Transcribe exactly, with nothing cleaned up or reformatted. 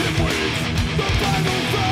Weak, the final battle.